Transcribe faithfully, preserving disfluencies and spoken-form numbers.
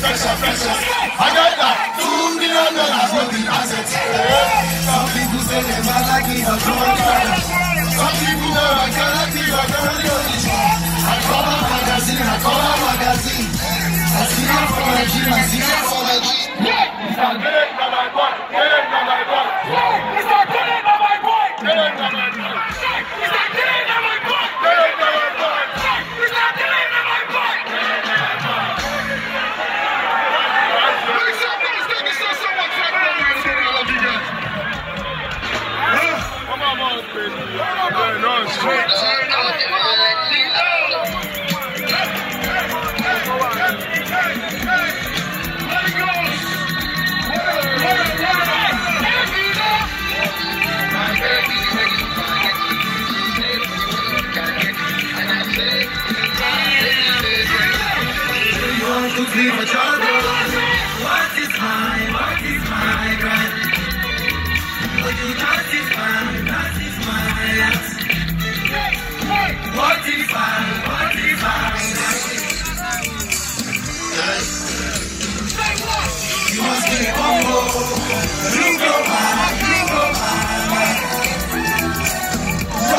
fresh, fresh, I got that two million dollars worth in assets. Some people say they're not like me, but no one cares. Some people know I cannot be, but no one knows. I call a magazine, I call a magazine. I see her for my dream, I see her for my dream. Yeah, it's not good, not my boy. Get it, not my boy. Yeah, it's not good, not my boy. Get it, not my boy. It's not good, not my boy. Get it, not my boy. It's not good, not my boy. Leave a child.